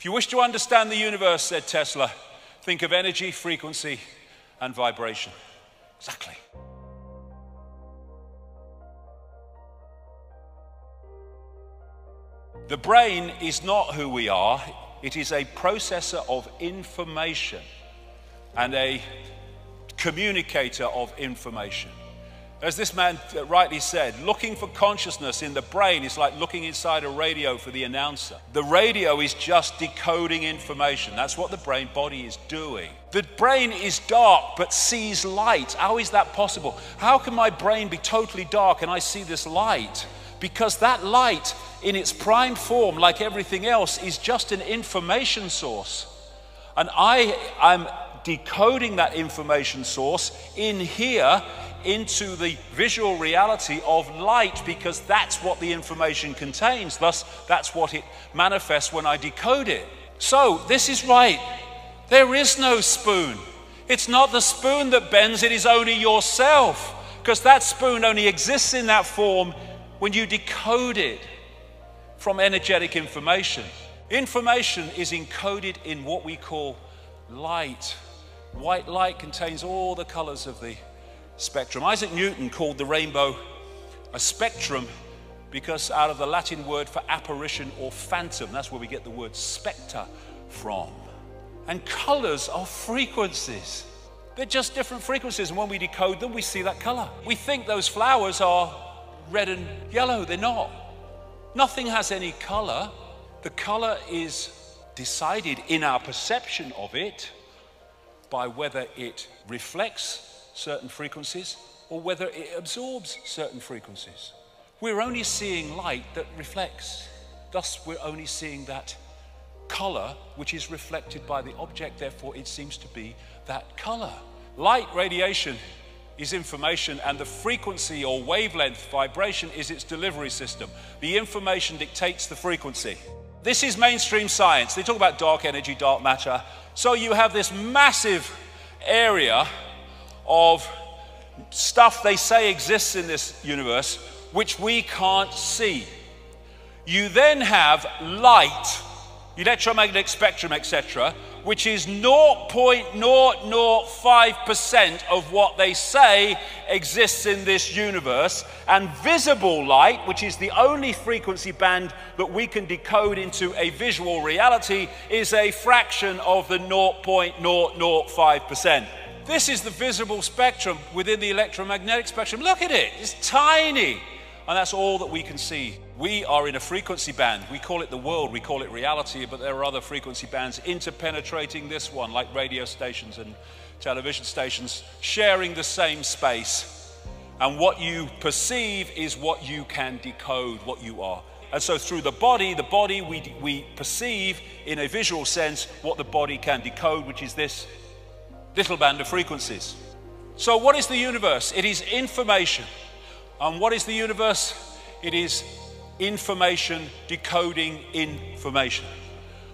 If you wish to understand the universe, said Tesla, think of energy, frequency, and vibration. Exactly. The brain is not who we are. It is a processor of information and a communicator of information. As this man rightly said, looking for consciousness in the brain is like looking inside a radio for the announcer. The radio is just decoding information. That's what the brain body is doing. The brain is dark but sees light. How is that possible? How can my brain be totally dark and I see this light? Because that light in its prime form, like everything else, is just an information source. And I'm decoding that information source in here into the visual reality of light, because that's what the information contains. Thus, that's what it manifests when I decode it. So this is right. There is no spoon. It's not the spoon that bends, it is only yourself, because that spoon only exists in that form when you decode it from energetic information. Information is encoded in what we call light. White light contains all the colors of the spectrum. Isaac Newton called the rainbow a spectrum because out of the Latin word for apparition or phantom, that's where we get the word spectre from. And colors are frequencies. They're just different frequencies, and when we decode them, we see that color. We think those flowers are red and yellow. They're not. Nothing has any color. The color is decided in our perception of it by whether it reflects certain frequencies or whether it absorbs certain frequencies. We're only seeing light that reflects. Thus, we're only seeing that color which is reflected by the object. Therefore, it seems to be that color. Light radiation is information, and the frequency or wavelength vibration is its delivery system. The information dictates the frequency. This is mainstream science. They talk about dark energy, dark matter. So you have this massive area of stuff they say exists in this universe, which we can't see. You then have light, electromagnetic spectrum, etc., which is 0.005% of what they say exists in this universe, and visible light, which is the only frequency band that we can decode into a visual reality, is a fraction of the 0.005%. This is the visible spectrum within the electromagnetic spectrum. Look at it, it's tiny. And that's all that we can see. We are in a frequency band. We call it the world, we call it reality, but there are other frequency bands interpenetrating this one, like radio stations and television stations, sharing the same space. And what you perceive is what you can decode, what you are. And so through the body we perceive in a visual sense what the body can decode, which is this little band of frequencies. So what is the universe? It is information. And what is the universe? It is information decoding information.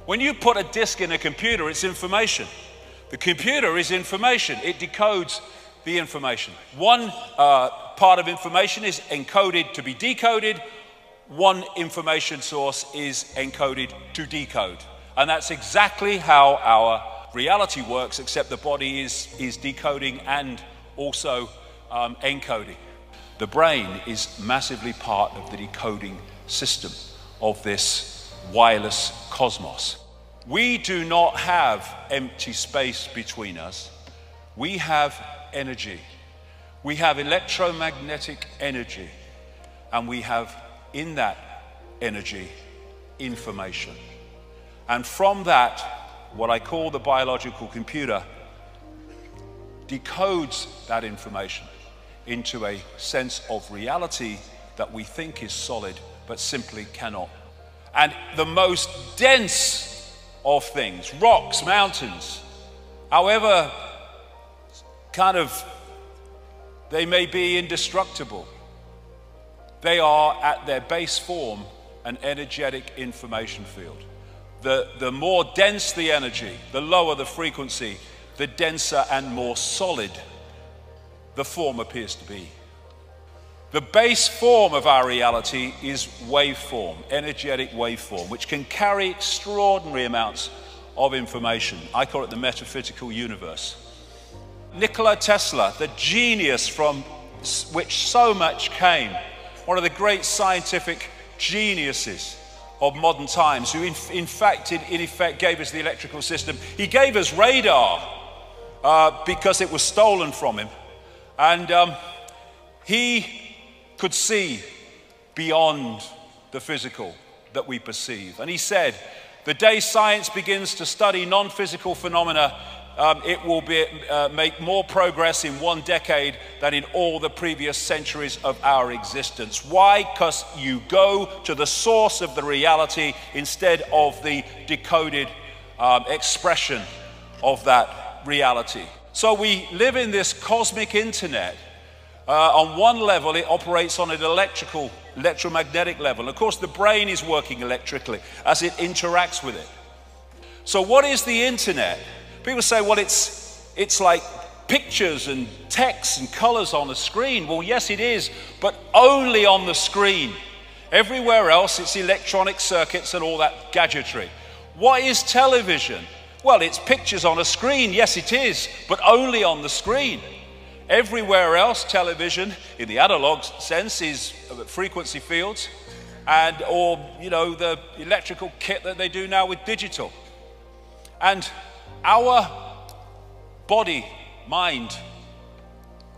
When you put a disk in a computer, it's information. The computer is information. It decodes the information. One part of information is encoded to be decoded. One information source is encoded to decode. And that's exactly how our reality works, except the body is decoding and also encoding. The brain is massively part of the decoding system of this wireless cosmos. We do not have empty space between us. We have energy. We have electromagnetic energy, and we have in that energy information. And from that, what I call the biological computer decodes that information into a sense of reality that we think is solid but simply cannot. And the most dense of things, rocks, mountains, however kind of they may be indestructible, they are at their base form an energetic information field. The more dense the energy, the lower the frequency, the denser and more solid the form appears to be. The base form of our reality is waveform, energetic waveform, which can carry extraordinary amounts of information. I call it the metaphysical universe. Nikola Tesla, the genius from which so much came, one of the great scientific geniuses of modern times, who in effect gave us the electrical system. He gave us radar because it was stolen from him. And he could see beyond the physical that we perceive. And he said, the day science begins to study non-physical phenomena, it will make more progress in one decade than in all the previous centuries of our existence. Why? Because you go to the source of the reality instead of the decoded expression of that reality. So we live in this cosmic internet. On one level, it operates on an electromagnetic level. Of course, the brain is working electrically as it interacts with it. So what is the internet? People say, well, it's like pictures and text and colors on a screen. Well, yes, it is, but only on the screen. Everywhere else, it's electronic circuits and all that gadgetry. What is television? Well, it's pictures on a screen. Yes, it is, but only on the screen. Everywhere else, television, in the analog sense, is frequency fields and or, you know, the electrical kit that they do now with digital. And our body, mind,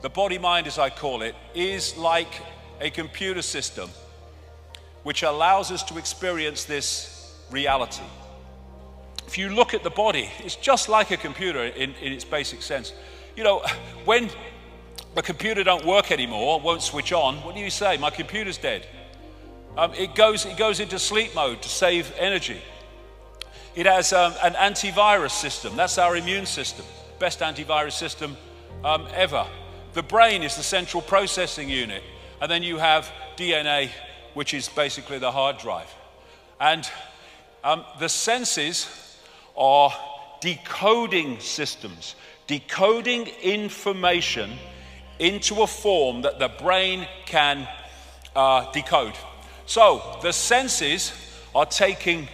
the body-mind as I call it, is like a computer system which allows us to experience this reality. If you look at the body, it's just like a computer in its basic sense. You know, when the computer don't work anymore, won't switch on, what do you say? My computer's dead. It goes into sleep mode to save energy. It has an antivirus system. That's our immune system, best antivirus system ever. The brain is the central processing unit. And then you have DNA, which is basically the hard drive. And the senses are decoding systems, decoding information into a form that the brain can decode. So the senses are taking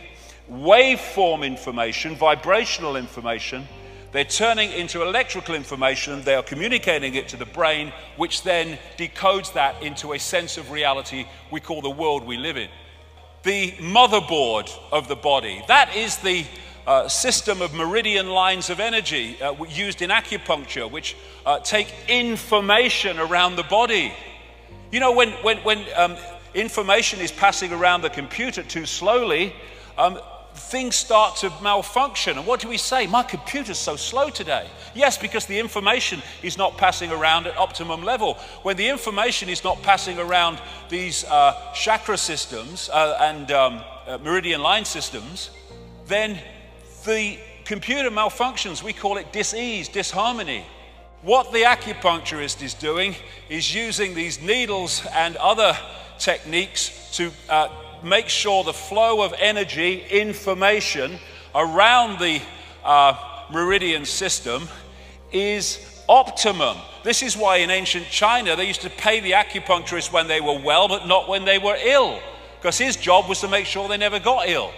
waveform information, vibrational information, they're turning into electrical information, they are communicating it to the brain, which then decodes that into a sense of reality we call the world we live in. The motherboard of the body, that is the system of meridian lines of energy used in acupuncture, which take information around the body. You know, when information is passing around the computer too slowly, things start to malfunction. And what do we say? My computer's so slow today. Yes, because the information is not passing around at optimum level. When the information is not passing around these chakra systems and meridian line systems, then the computer malfunctions. We call it dis-ease, disharmony. What the acupuncturist is doing is using these needles and other techniques to make sure the flow of energy, information around the meridian system is optimum. This is why in ancient China they used to pay the acupuncturist when they were well but not when they were ill, because his job was to make sure they never got ill.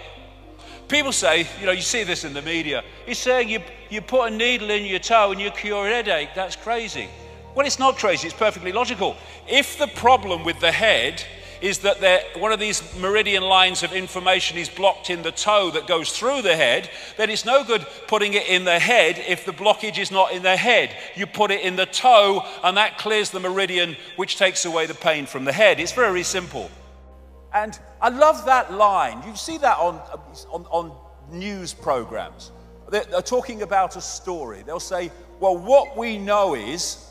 People say, you know, you see this in the media, he's saying you put a needle in your toe and you cure a headache, that's crazy. Well, it's not crazy, it's perfectly logical. If the problem with the head is that one of these meridian lines of information is blocked in the toe that goes through the head, then it's no good putting it in the head if the blockage is not in the head. You put it in the toe and that clears the meridian, which takes away the pain from the head. It's very simple. And I love that line. You see that on news programs. They're talking about a story. They'll say, well, what we know is,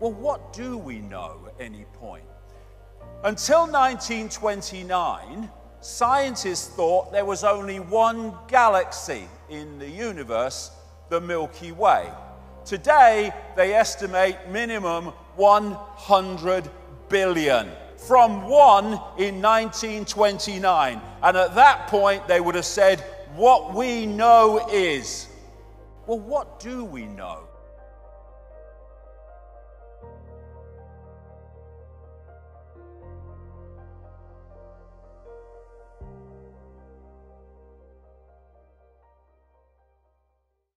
well, what do we know at any point? Until 1929, scientists thought there was only one galaxy in the universe, the Milky Way. Today, they estimate minimum 100 billion. From one in 1929. And at that point, they would have said, what we know is. Well, what do we know?